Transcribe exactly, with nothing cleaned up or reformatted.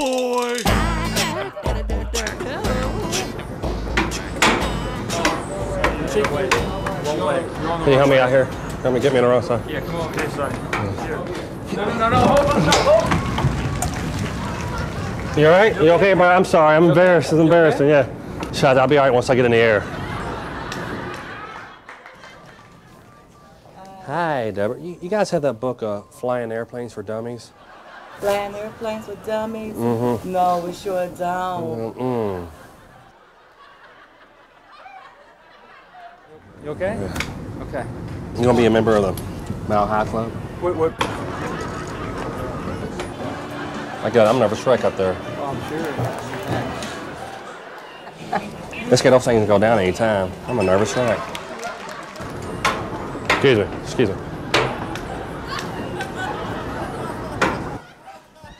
boy! Can you help me out here? Help me get me in a row, son. Yeah, come on this side. No, no, no, no, hold on, no, hold on. You all right? You okay, bro? I'm sorry. I'm embarrassed. It's embarrassing, yeah. Shaz, I'll be all right once I get in the air. Hi, Deborah. You, you guys have that book, uh, Flying Airplanes for Dummies? Flying Airplanes for Dummies? Mm-hmm. No, we sure don't. Mm-mm. You okay? Yeah. Okay. You gonna be a member of the Mile High Club? Wait, what? I got it. I'm nervous wreck up there. Oh, I'm sure. Let's get those things to go down any time. I'm a nervous wreck. Excuse me, excuse me.